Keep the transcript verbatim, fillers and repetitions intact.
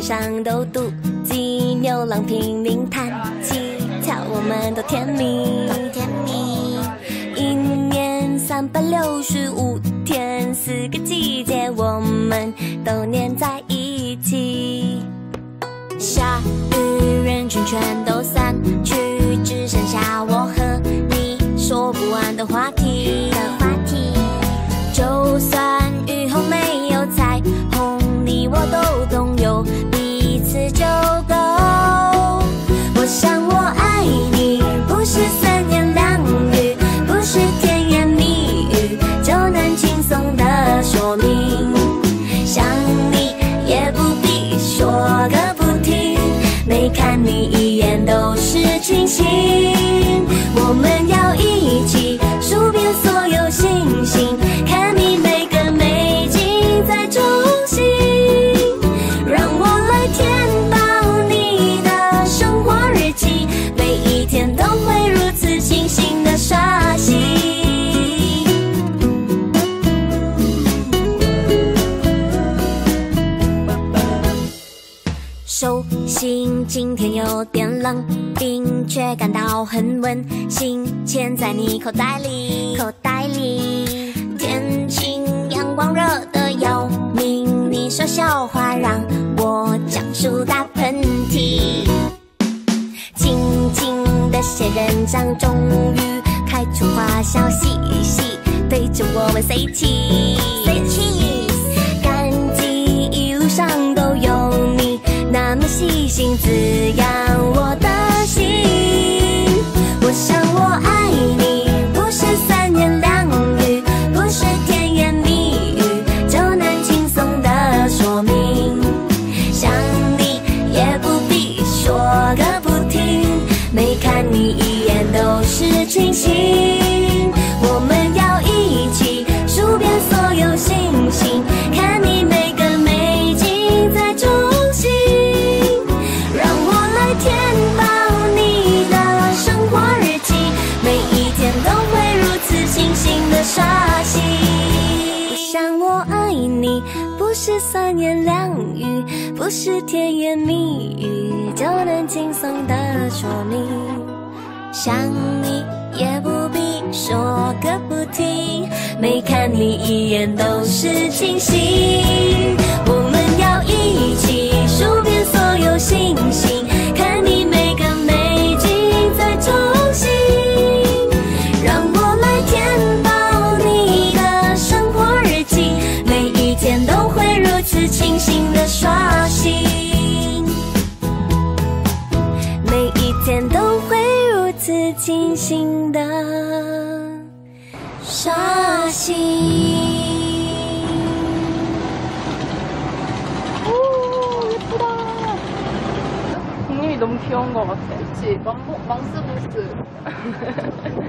天上都妒忌，牛郎拼命叹气，瞧我们多甜蜜，多甜蜜。一年三百六十五天，四个季节，我们都黏在一起。下雨，人群全都散去，只剩下我和你，说不完的话题。 就算雨后没有彩虹，你我都懂，有彼此就够。我想我爱你，不是三言两语，不是甜言蜜语就能轻松的说明。想你也不必说个不停，每看你一眼都是清醒。我们要一起数遍所有星星。 手心今天有点冷，冰却感到很温馨，嵌在你口袋里，口袋里。天晴阳光热得要命，你说笑话让我长出大喷嚏。静静的仙人掌终于开出花香细细，对着我们say cheese，感激一路上都有你。 那么细心滋养我的心，我想我爱你，不是三言两语，不是甜言蜜语就能轻松的说明。想你也不必说个不停，每看你一眼都是清醒。我们要一起数遍所有星星，看你每个美景在中心。 傻心，我想我爱你，不是三言两语，不是甜言蜜语就能轻松的说明。想你也不必说个不停，每看你一眼都是清醒。我们要一起数遍所有星星，看你每个美景在中心，让我来填。 清醒的刷新，每一天都会如此清醒的刷新。오 예쁘다. 동님이 너무 귀여운 것 같아. 그렇지. 멍스 보스.